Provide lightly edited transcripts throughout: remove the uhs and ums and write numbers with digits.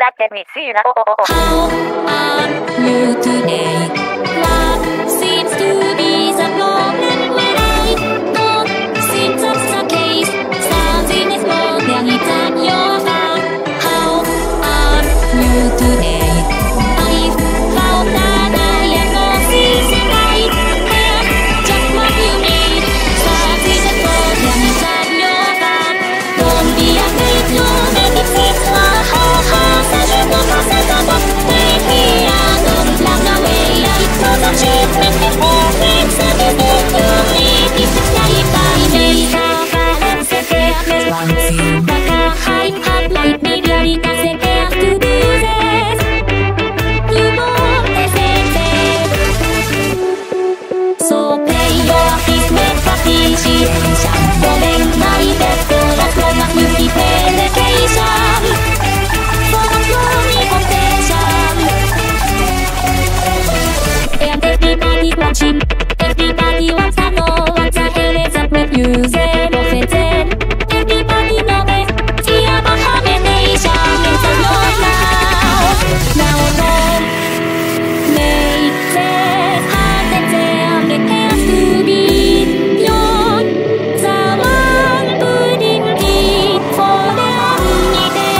だってみしろ How are you today? Love seems to be the problem when I don't seem that's the case. Something is more than it's at your heart. How are you today? I've found that I am not seeing right. That's just what you need. Something is more than it's at your heart. Don't be afraid to make it fit for her heart. Such a good person to both make me out. Don't love the way I know that she's making me think. Something is you need. It's a life I need. That's one thing. But a high heart like me really doesn't have to do this. You won't hesitate. So play your piece with precision. Don't make it better. Everybody wants to know what the hell is up with music of it in. Everybody knows it. See about how the nation is alone now. Now don't make it hard to tell. It has to be you're the one putting it for the only thing.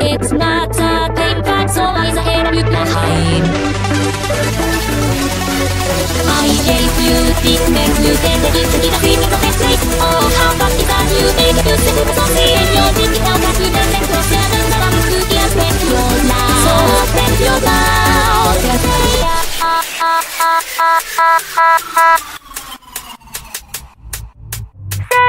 It's not a paper, so always ahead of you behind. I gave you this meant you then the gift to give a feeling of best place. Oh, how fast is that you made it to the people so see. And you're thinking out that you don't think you're sad and that I'm good and break your mouth. So open your mouth. Don't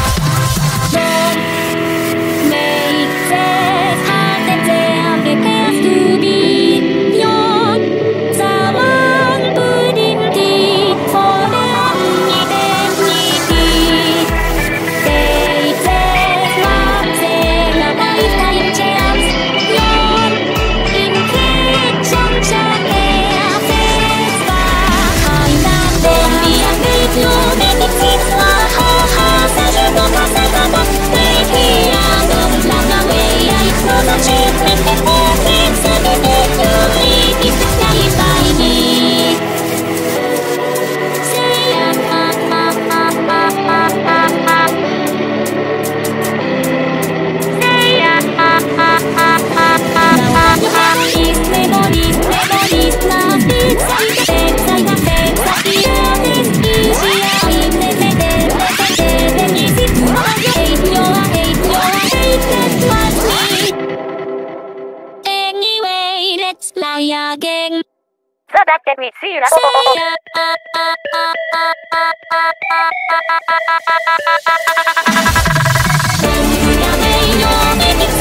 make this hard to tell. It has to be you're the one putting it for the unity. They said nothing a lifetime chance. Your intention shall have this behind us. Don't be afraid to make it seem like such a again. So that can we see that.